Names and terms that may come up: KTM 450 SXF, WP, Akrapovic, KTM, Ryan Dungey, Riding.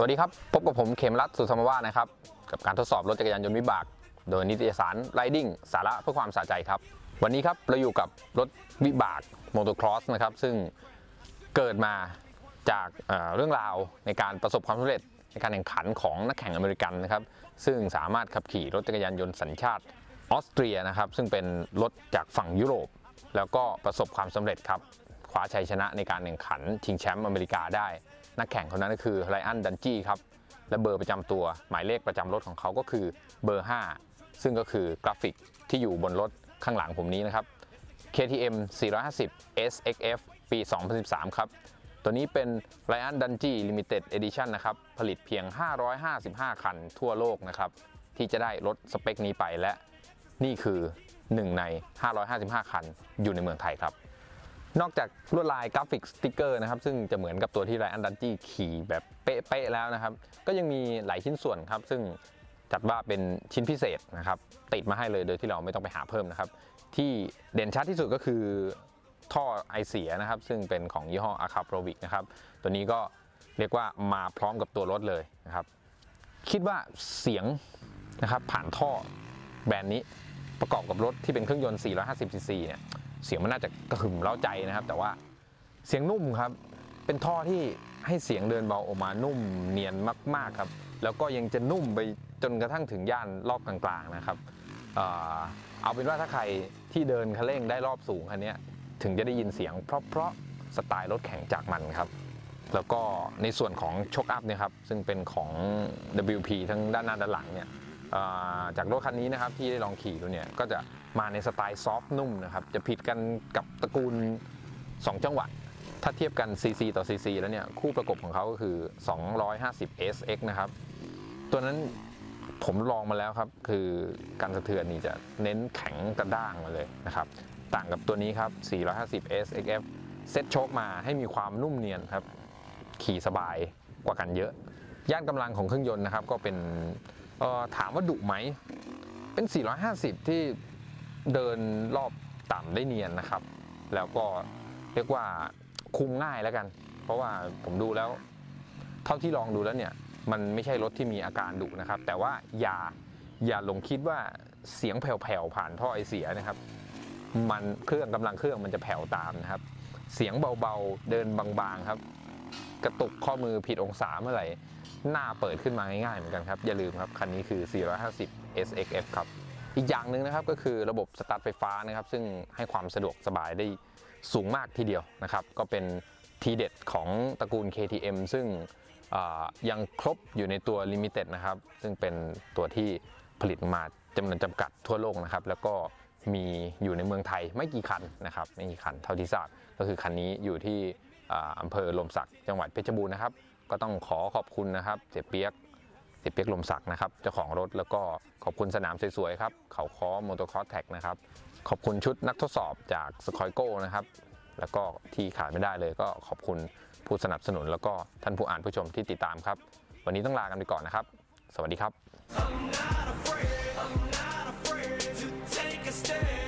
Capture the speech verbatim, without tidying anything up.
สวัสดีครับพบกับผมเขมรัตน์ สุธรรมวาสนะครับกับการทดสอบรถจักรยานยนต์วิบากโดยนิตยสาร Riding สาระเพื่อความสะใจครับวันนี้ครับเราอยู่กับรถวิบากโมโตครอสนะครับซึ่งเกิดมาจากเอ่อเรื่องราวในการประสบความสำเร็จในการแข่งขันของนักแข่งอเมริกันนะครับซึ่งสามารถขับขี่รถจักรยานยนต์สัญชาติออสเตรียนะครับซึ่งเป็นรถจากฝั่งยุโรปแล้วก็ประสบความสำเร็จครับคว้าชัยชนะในการแข่งขันชิงแชมป์อเมริกาได้นักแข่งคนนั้นก็คือไรอัน ดันจี้ครับและเบอร์ประจำตัวหมายเลขประจำรถของเขาก็คือเบอร์ห้าซึ่งก็คือกราฟิกที่อยู่บนรถข้างหลังผมนี้นะครับ เค ที เอ็ม สี่ร้อยห้าสิบ เอส เอ็กซ์ เอฟ ปี สองพันสิบสาม ครับตัวนี้เป็น Ryan Dungey Limited Edition นะครับผลิตเพียงห้าร้อยห้าสิบห้าคันทั่วโลกนะครับที่จะได้รถสเปคนี้ไปและนี่คือหนึ่งในห้าร้อยห้าสิบห้าคันอยู่ในเมืองไทยครับนอกจากลวดลายกราฟิกสติ๊กเกอร์นะครับซึ่งจะเหมือนกับตัวที่ไรอัน ดันจี้ขี่แบบเป๊ะๆแล้วนะครับก็ยังมีหลายชิ้นส่วนครับซึ่งจัดว่าเป็นชิ้นพิเศษนะครับติดมาให้เลยโดยที่เราไม่ต้องไปหาเพิ่มนะครับที่เด่นชัดที่สุดก็คือท่อไอเสียนะครับซึ่งเป็นของยี่ห้อ Akrapovic นะครับตัวนี้ก็เรียกว่ามาพร้อมกับตัวรถเลยนะครับคิดว่าเสียงนะครับผ่านท่อแบรนด์นี้ประกอบกับรถที่เป็นเครื่องยนต์สี่ร้อยห้าสิบซีซีเนี่ยเสียงมันน่าจะกระหึ่มเร้าใจนะครับแต่ว่าเสียงนุ่มครับเป็นท่อที่ให้เสียงเดินเบาออกมานุ่มเนียนมากๆครับแล้วก็ยังจะนุ่มไปจนกระทั่งถึงย่านรอบกลางๆนะครับเอ่อเอาเป็นว่าถ้าใครที่เดินคันเร่งได้รอบสูงคันนี้ถึงจะได้ยินเสียงเพราะๆสไตล์รถแข่งจากมันครับแล้วก็ในส่วนของช็อคอัพเนี่ยครับซึ่งเป็นของ ดับเบิลยู P ทั้งด้านหน้าด้านหลังเนี่ยจากรถคันนี้นะครับที่ได้ลองขี่ดูเนี่ยก็จะมาในสไตล์ซอฟต์นุ่มนะครับจะผิดกันกับตระกูลสองจังหวะถ้าเทียบกัน ซี ซี ต่อ ซี ซี แล้วเนี่ยคู่ประกบของเขาก็คือสองร้อยห้าสิบ เอส เอ็กซ์ นะครับตัวนั้นผมลองมาแล้วครับคือการสะเทือนนี่จะเน้นแข็งกระด้างมาเลยนะครับต่างกับตัวนี้ครับสี่ร้อยห้าสิบ เอส เอ็กซ์ เอฟ เซ็ตโชคมาให้มีความนุ่มเนียนครับขี่สบายกว่ากันเยอะย่านกำลังของเครื่องยนต์นะครับก็เป็นถามว่าดุไหมเป็นสี่ร้อยห้าสิบที่เดินรอบต่ำได้เนียนนะครับแล้วก็เรียกว่าคุมง่ายแล้วกันเพราะว่าผมดูแล้วเท่าที่ลองดูแล้วเนี่ยมันไม่ใช่รถที่มีอาการดุนะครับแต่ว่าอย่าอย่าหลงคิดว่าเสียงแผ่วๆผ่านท่อไอเสียนะครับมันเครื่องกำลังเครื่องมันจะแผ่วตามนะครับเสียงเบาๆเดินบางๆครับกระตุกข้อมือผิดองศาเมื่อไหร่หน้าเปิดขึ้นมาง่ายๆเหมือนกันครับอย่าลืมครับคันนี้คือ สี่ร้อยห้าสิบ เอส เอ็กซ์ เอฟ ครับอีกอย่างหนึ่งนะครับก็คือระบบสตาร์ทไฟฟ้านะครับซึ่งให้ความสะดวกสบายได้สูงมากทีเดียวนะครับก็เป็นทีเด็ดของตระกูล เค ที เอ็ม ซึ่งยังครบอยู่ในตัว Limited นะครับซึ่งเป็นตัวที่ผลิตมาจำนวนจำกัดทั่วโลกนะครับแล้วก็มีอยู่ในเมืองไทยไม่กี่คันนะครับไม่กี่คันเท่าที่ทราบก็คือคันนี้อยู่ที่อำเภอลมสักจังหวัดเพชรบูรณ์นะครับก็ต้องขอขอบคุณนะครับเสียเปียกเสียเปียกลมสักนะครับเจ้าของรถแล้วก็ขอบคุณสนามสวยๆครับเขาค้อมอเตอร์คอร์สแท็กนะครับขอบคุณชุดนักทดสอบจากสคอยโก้นะครับแล้วก็ที่ขาดไม่ได้เลยก็ขอบคุณผู้สนับสนุนแล้วก็ท่านผู้อ่านผู้ชมที่ติดตามครับวันนี้ต้องลากันไปก่อนนะครับสวัสดีครับ